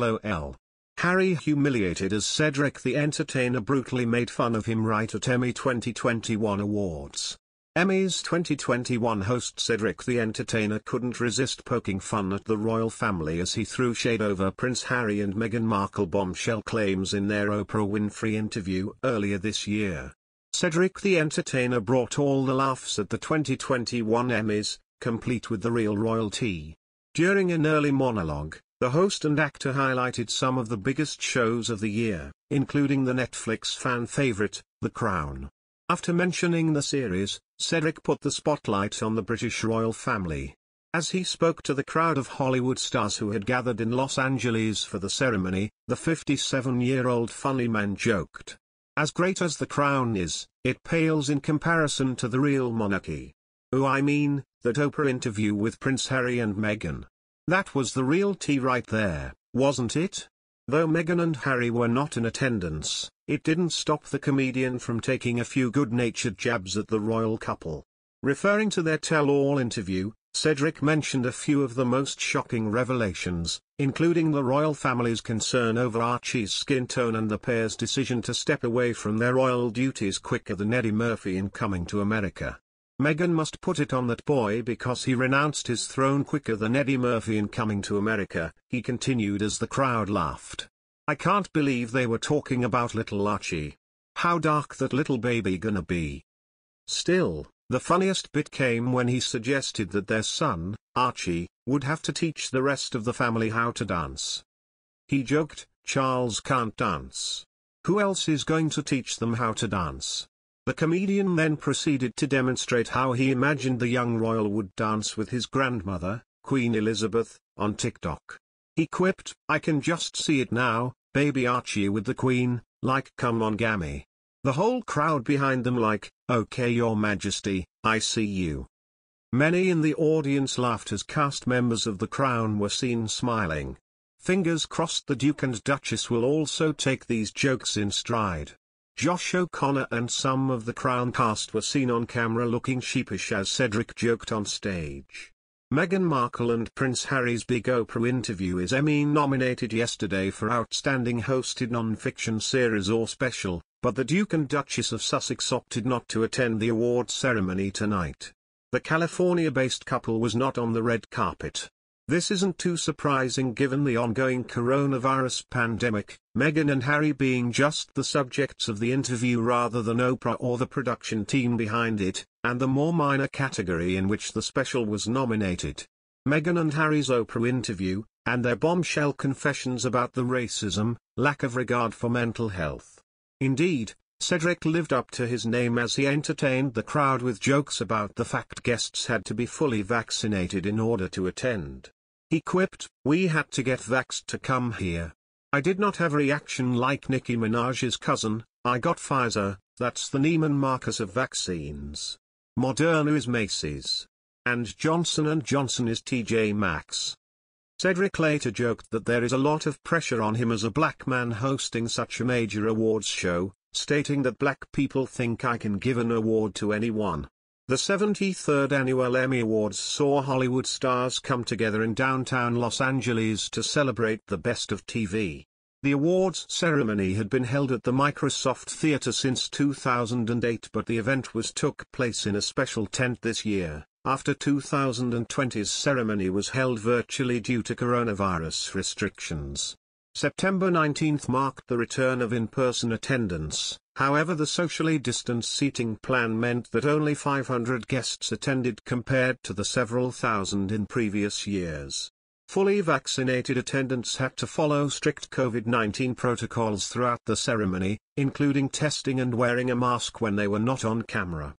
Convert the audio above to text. LOL. Harry humiliated as Cedric the Entertainer brutally made fun of him right at Emmy 2021 Awards. Emmy's 2021 host Cedric the Entertainer couldn't resist poking fun at the royal family as he threw shade over Prince Harry and Meghan Markle bombshell claims in their Oprah Winfrey interview earlier this year. Cedric the Entertainer brought all the laughs at the 2021 Emmys, complete with the real royalty. During an early monologue, the host and actor highlighted some of the biggest shows of the year, including the Netflix fan favorite, The Crown. After mentioning the series, Cedric put the spotlight on the British royal family. As he spoke to the crowd of Hollywood stars who had gathered in Los Angeles for the ceremony, the 57-year-old funny man joked, "As great as the Crown is, it pales in comparison to the real monarchy. Oh, I mean, that Oprah interview with Prince Harry and Meghan. That was the real tea right there, wasn't it?" Though Meghan and Harry were not in attendance, it didn't stop the comedian from taking a few good-natured jabs at the royal couple. Referring to their tell-all interview, Cedric mentioned a few of the most shocking revelations, including the royal family's concern over Archie's skin tone and the pair's decision to step away from their royal duties quicker than Eddie Murphy in Coming to America. Meghan must put it on that boy because he renounced his throne quicker than Eddie Murphy in Coming to America, he continued as the crowd laughed. "I can't believe they were talking about little Archie. How dark that little baby gonna be." Still, the funniest bit came when he suggested that their son, Archie, would have to teach the rest of the family how to dance. He joked, "Charles can't dance. Who else is going to teach them how to dance?" The comedian then proceeded to demonstrate how he imagined the young royal would dance with his grandmother, Queen Elizabeth, on TikTok. He quipped, "I can just see it now, baby Archie with the Queen, like come on gammy." The whole crowd behind them like, "Okay your majesty, I see you." Many in the audience laughed as cast members of The Crown were seen smiling. Fingers crossed the Duke and Duchess will also take these jokes in stride. Josh O'Connor and some of the Crown cast were seen on camera looking sheepish as Cedric joked on stage. Meghan Markle and Prince Harry's big Oprah interview is Emmy-nominated yesterday for Outstanding Hosted Non-Fiction Series or Special, but the Duke and Duchess of Sussex opted not to attend the award ceremony tonight. The California-based couple was not on the red carpet. This isn't too surprising given the ongoing coronavirus pandemic, Meghan and Harry being just the subjects of the interview rather than Oprah or the production team behind it, and the more minor category in which the special was nominated. Meghan and Harry's Oprah interview, and their bombshell confessions about the racism, lack of regard for mental health. Indeed, Cedric lived up to his name as he entertained the crowd with jokes about the fact guests had to be fully vaccinated in order to attend. He quipped, "We had to get vaxxed to come here. I did not have a reaction like Nicki Minaj's cousin, I got Pfizer, that's the Neiman Marcus of vaccines. Moderna is Macy's. And Johnson & Johnson is TJ Maxx." Cedric later joked that there is a lot of pressure on him as a black man hosting such a major awards show, stating that black people think I can give an award to anyone. The 73rd Annual Emmy Awards saw Hollywood stars come together in downtown Los Angeles to celebrate the best of TV. The awards ceremony had been held at the Microsoft Theater since 2008, but the event took place in a special tent this year, after 2020's ceremony was held virtually due to coronavirus restrictions. September 19 marked the return of in-person attendance. However, the socially distanced seating plan meant that only 500 guests attended compared to the several thousand in previous years. Fully vaccinated attendants had to follow strict COVID-19 protocols throughout the ceremony, including testing and wearing a mask when they were not on camera.